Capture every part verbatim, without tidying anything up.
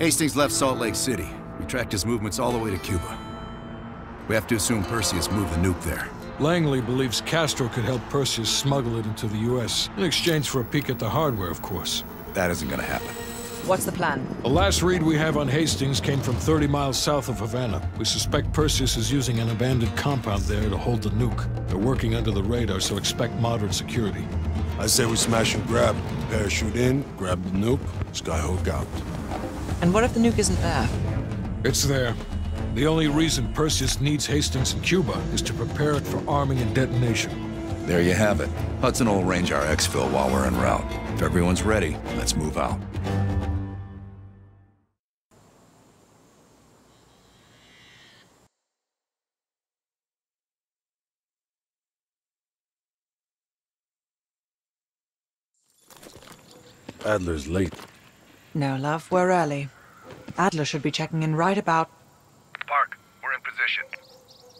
Hastings left Salt Lake City. We tracked his movements all the way to Cuba. We have to assume Perseus moved the nuke there. Langley believes Castro could help Perseus smuggle it into the U S in exchange for a peek at the hardware, of course. That isn't gonna happen. What's the plan? The last read we have on Hastings came from thirty miles south of Havana. We suspect Perseus is using an abandoned compound there to hold the nuke. They're working under the radar, so expect modern security. I say we smash and grab. Parachute in, grab the nuke, Skyhook out. And what if the nuke isn't there? It's there. The only reason Perseus needs Hastings in Cuba is to prepare it for arming and detonation. There you have it. Hudson will arrange our exfil while we're en route. If everyone's ready, let's move out. Adler's late. No, love, we're early. Adler should be checking in right about... Park, we're in position.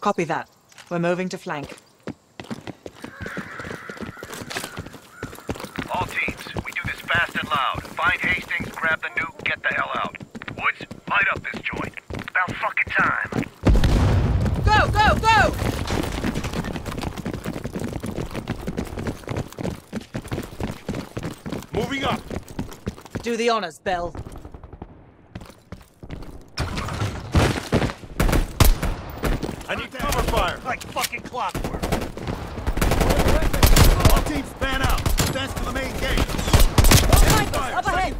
Copy that. We're moving to flank. All teams, we do this fast and loud. Find Hastings, grab the nuke, get the hell out. Woods, light up this joint. About fucking time. Go, go, go! Moving up! Do the honors, Bell. I need cover fire! Like fucking clockwork! All teams fan out! Advance to the main gate! Behind us! Up ahead!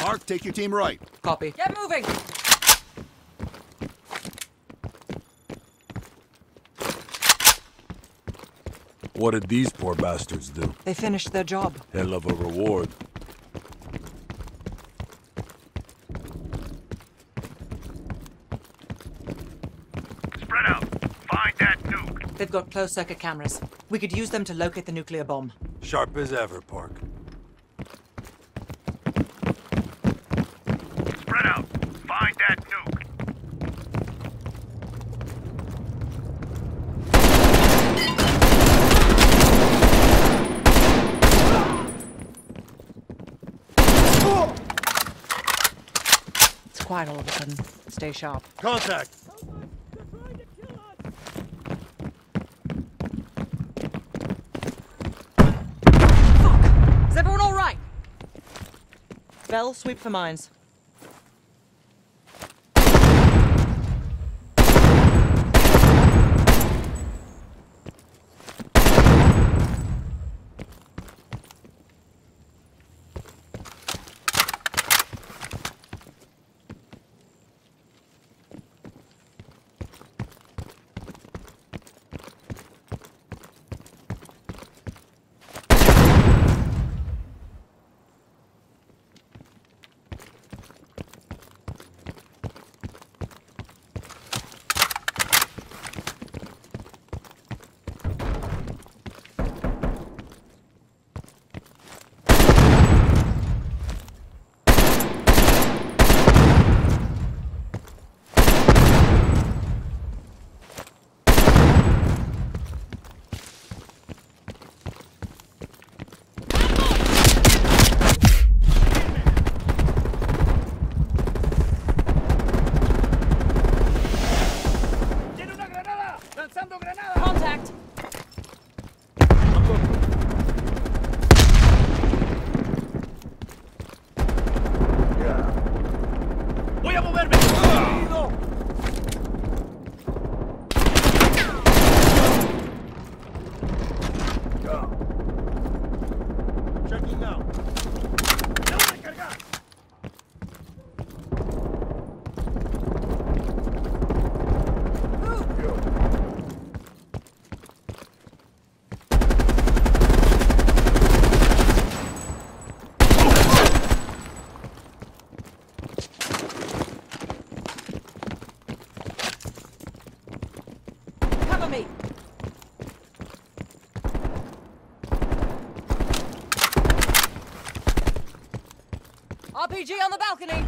Park, take your team right. Copy. Get moving! What did these poor bastards do? They finished their job. Hell of a reward. Spread out. Find that nuke. They've got closed-circuit cameras. We could use them to locate the nuclear bomb. Sharp as ever, Park. Spread out. Find that nuke. quiet all of a sudden. Stay sharp. Contact! Someone, they're trying to kill us! Fuck! Is everyone all right? Bell, sweep for mines. R P G on the balcony!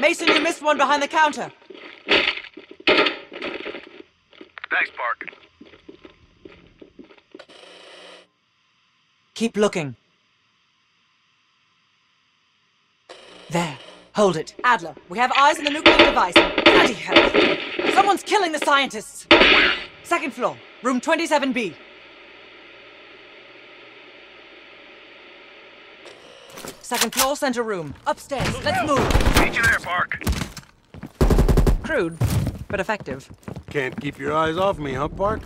Mason, you missed one behind the counter. Thanks, Park. Keep looking. There. Hold it. Adler, we have eyes on the nuclear device. Bloody hell. Someone's killing the scientists. Where? Second floor. Room twenty-seven B. Second floor, center room. Upstairs. Let's move. Meet you there, Park. Crude, but effective. Can't keep your eyes off me, huh, Park?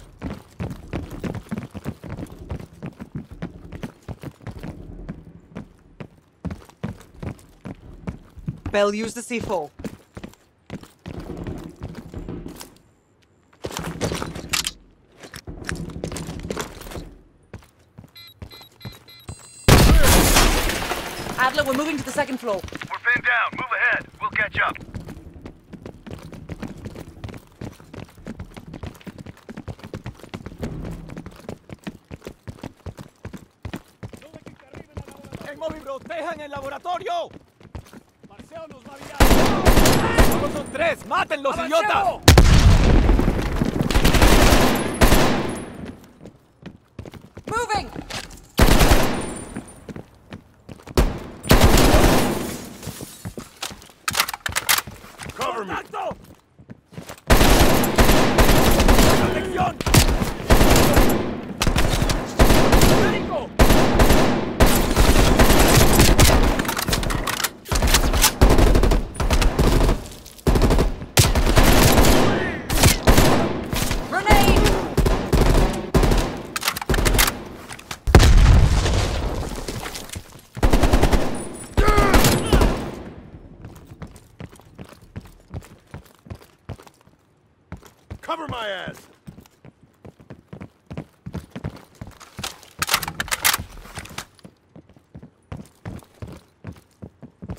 Bell, use the C four. Adler, we're moving to the second floor. We're pinned down. Move ahead. We'll catch up. móvil, protejan el laboratorio. Marceo nos va a virar. Solo son tres, mátenlos, idiotas. Moving. Cover me. Contacto. Protección.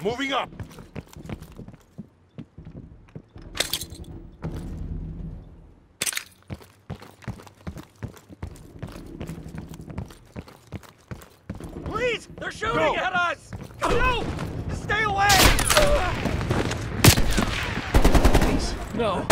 Moving up. Please, they're shooting Go. at us. No, stay away. Please, no.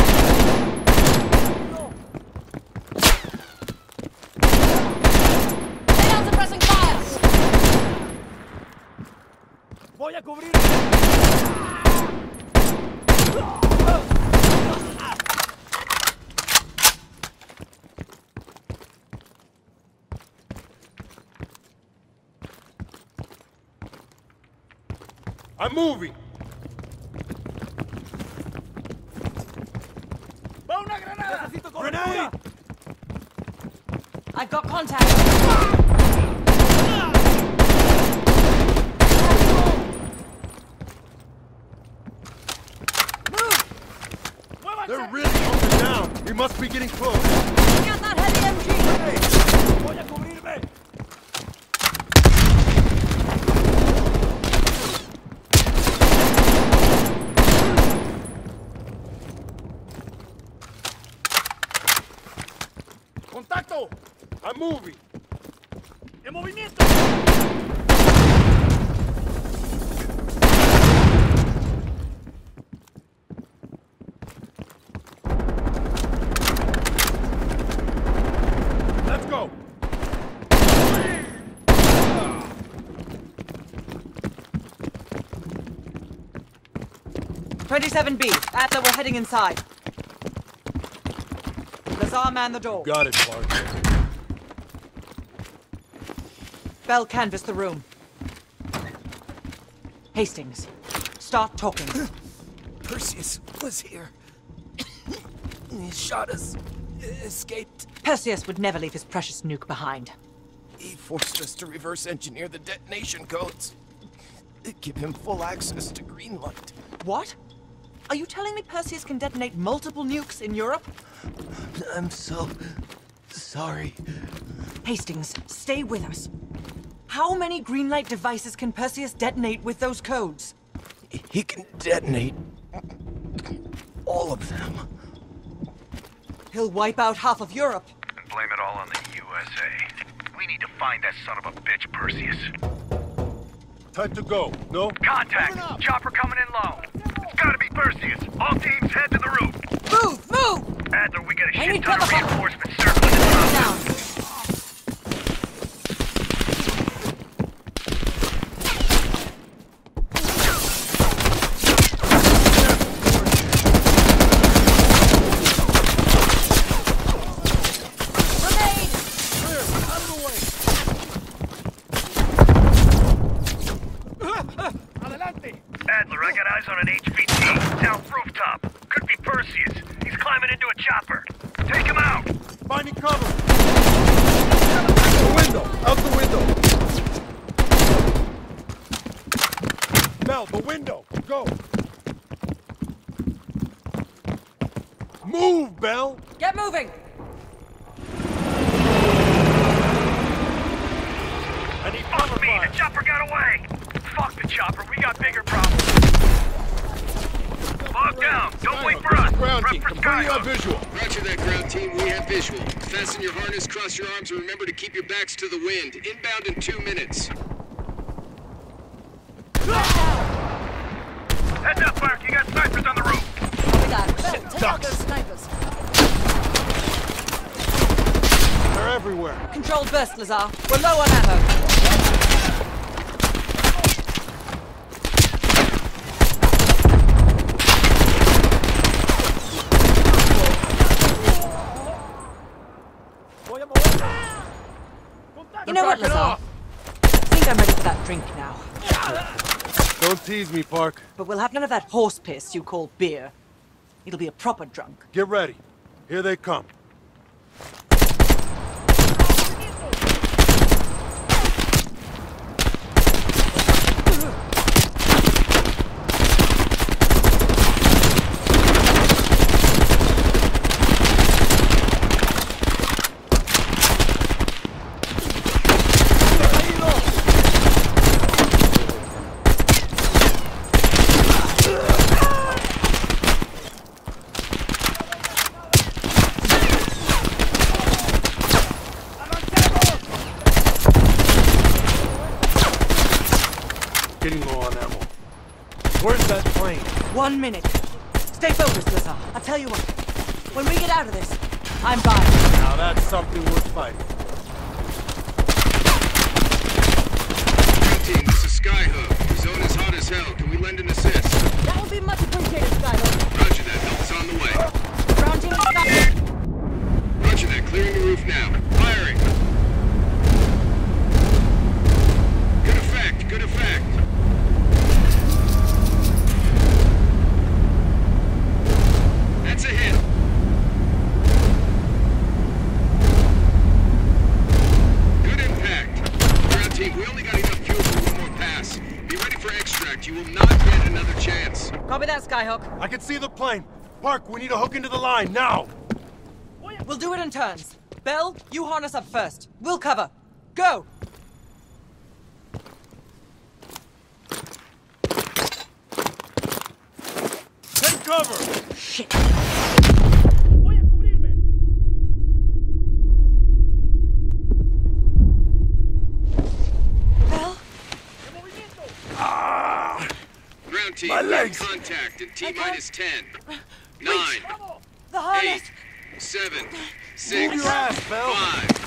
I'm moving. Grenade! I've got contact. They're really open now. We must be getting close. Take out that heavy M G. Hey, voy a cubrirme. Contacto. I'm moving. En movimiento. twenty-seven B. Adler, we're heading inside. Lazar, man the door. Got it, Clark. Bell, canvass the room. Hastings, start talking. Perseus was here. He shot us. Escaped. Perseus would never leave his precious nuke behind. He forced us to reverse engineer the detonation codes. Give him full access to green light. What? Are you telling me Perseus can detonate multiple nukes in Europe? I'm so sorry. Hastings, stay with us. How many green light devices can Perseus detonate with those codes? He can detonate all of them. He'll wipe out half of Europe. And blame it all on the U S A. We need to find that son of a bitch, Perseus. Time to go, no? Contact! Chopper coming in low. It's gotta be Perseus. All teams head to the roof. Move! Move! Adler, we got a shit ton of reinforcements circling the top. Your arms and remember to keep your backs to the wind. Inbound in two minutes. Heads up, Park. You got snipers on the roof. Oh my God. Bell, take out those snipers. They're everywhere. Controlled burst, Lazar. We're low on ammo. You know what, Lazar? I think I'm ready for that drink now. Don't tease me, Park. But we'll have none of that horse piss you call beer. It'll be a proper drunk. Get ready. Here they come. One minute. Stay focused, Lazar. I'll tell you what. When we get out of this, I'm by you. Now that's something worth fighting. Team, this is Skyhook. The zone is hot as hell. Can we lend an assist? That would be much appreciated, Skyhook. Roger that. Help's on the way. Ground team, Skyhook. Roger that. Clearing the roof now. Firing. Good effect. Good effect. It's a hit. Good impact. Ground team, we only got enough fuel for one more pass. Be ready for extract. You will not get another chance. Copy that, Skyhook. I can see the plane. Park, we need to hook into the line, now! We'll do it in turns. Bell, you harness up first. We'll cover. Go! Take cover! Shit! Team, my legs. Contact at T minus ten. Nine. The harness. Eight. Seven. Six. Move your ass, Bell. Five.